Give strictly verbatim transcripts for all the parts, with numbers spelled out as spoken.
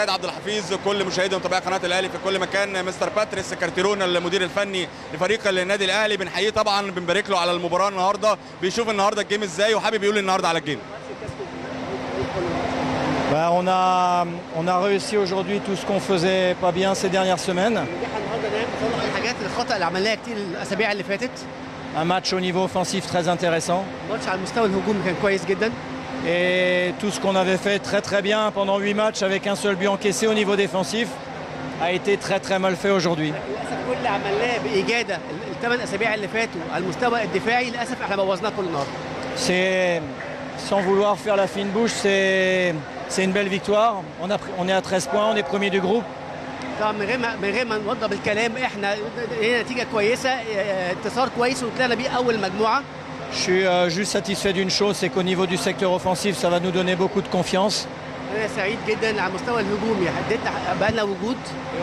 سيد عبد الحفيظ، كل مشاهدي ومتابعي قناه الاهلي في كل مكان. مستر باتريس كارتيرون المدير الفني لفريق النادي الاهلي، بنحييه طبعا، بنبارك له على المباراه النهارده. بيشوف النهارده الجيم ازاي وحابب يقول النهارده على الجيم. Bah, on a, on a réussi aujourd'hui tout ce qu'on faisait pas bien ces dernières semaines. Un match au niveau offensif très intéressant. Et tout ce qu'on avait fait très très bien pendant huit matchs avec un seul but encaissé au niveau défensif a été très très mal fait aujourd'hui. C'est, sans vouloir faire la fine bouche, c'est... C'est une belle victoire. On, a, on est à treize points, on est premier du groupe. Je suis euh, juste satisfait d'une chose, c'est qu'au niveau du secteur offensif, ça va nous donner beaucoup de confiance. Et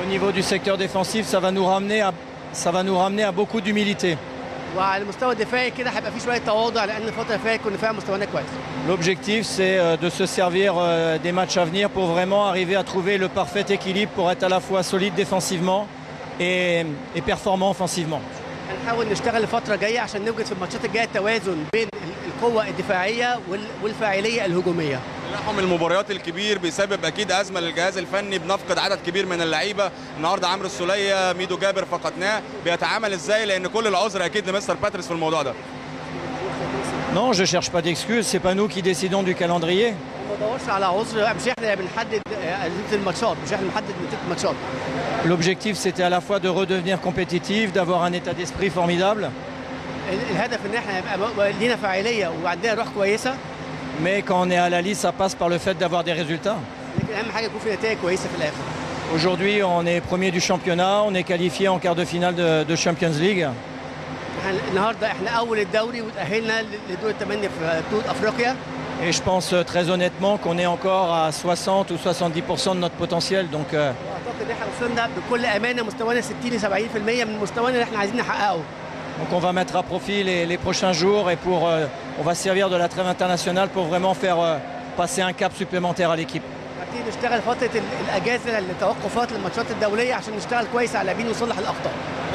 au niveau du secteur défensif, ça va nous ramener à, ça va nous ramener à beaucoup d'humilité. L'objectif, c'est de se servir des matchs à venir pour vraiment arriver à trouver le parfait équilibre pour être à la fois solide défensivement et, et performant offensivement. تلاحم المباريات الكبير بيسبب اكيد ازمه للجهاز الفني، بنفقد عدد كبير من اللعيبه. النهارده عمرو صوليه، ميدو جابر فقدناه، بيتعامل ازاي؟ لان كل العذر اكيد لمستر باتريس في الموضوع ده. Non, je cherche pas d'excuses, c'est pas nous qui décidons du calendrier. L'objectif c'était à la fois de redevenir compétitif, d'avoir un état d'esprit formidable. Mais quand on est à la liste, ça passe par le fait d'avoir des résultats. Aujourd'hui, on est premier du championnat, on est qualifié en quart de finale de, de Champions League. Et je pense très honnêtement qu'on est encore à soixante ou soixante-dix pour cent de notre potentiel. Donc, Donc on va mettre à profit les, les prochains jours et pour, euh, on va servir de la trêve internationale pour vraiment faire euh, passer un cap supplémentaire à l'équipe.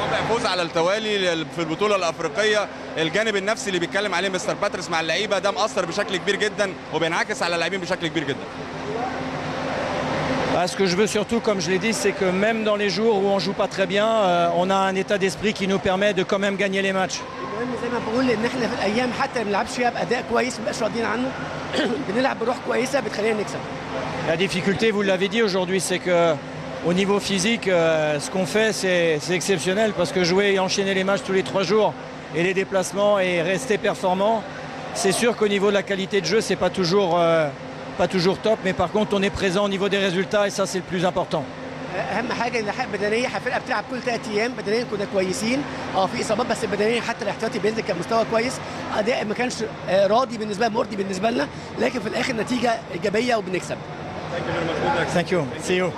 رابع فوز على التوالي في البطوله الافريقيه. الجانب النفسي اللي بيتكلم عليه مستر باتريس مع اللعيبه ده مأثر بشكل كبير جدا وبينعكس على اللاعبين بشكل كبير جدا. Ce que je veux surtout, comme je l'ai dit, c'est que même dans les jours où on ne joue pas très bien, euh, on a un état d'esprit qui nous permet de quand même gagner les matchs. La difficulté, vous l'avez dit aujourd'hui, c'est qu'au niveau physique, euh, ce qu'on fait, c'est exceptionnel. Parce que jouer et enchaîner les matchs tous les trois jours et les déplacements et rester performant, c'est sûr qu'au niveau de la qualité de jeu, c'est pas toujours... Euh, pas toujours top, mais par contre on est présent au niveau des résultats et ça c'est le plus important. Thank you. See you.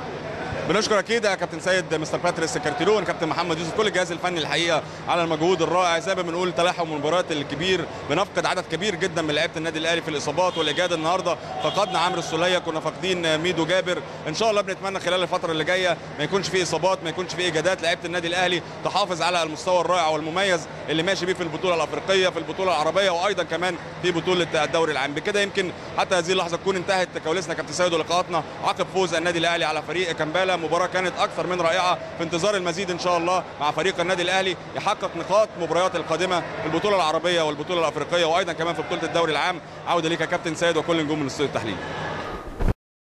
بنشكر اكيد كابتن سيد مستر باتريس كارتيرون، كابتن محمد يوسف، كل الجهاز الفني الحقيقه على المجهود الرائع. زي ما بنقول تلاحم المباريات الكبير، بنفقد عدد كبير جدا من لعيبه النادي الاهلي في الاصابات والاجهاد. النهارده فقدنا عمرو صوليه، كنا فاقدين ميدو جابر. ان شاء الله بنتمنى خلال الفتره اللي جايه ما يكونش في اصابات، ما يكونش في اجهادات، لعيبه النادي الاهلي تحافظ على المستوى الرائع والمميز اللي ماشي بيه في البطوله الافريقيه، في البطوله العربيه، وايضا كمان في بطوله الدوري العام. بكده يمكن حتى هذه اللحظه تكون انتهت كواليسنا كابتن سيد ولقاءاتنا عقب فوز النادي الاهلي على فريق كامبالا. مباراة كانت أكثر من رائعة، في انتظار المزيد إن شاء الله مع فريق النادي الأهلي يحقق نقاط مباريات القادمة في البطولة العربية والبطولة الأفريقية وأيضا كمان في بطولة الدوري العام. عودة ليك يا كابتن سيد وكل نجوم من الاستوديو التحليلي.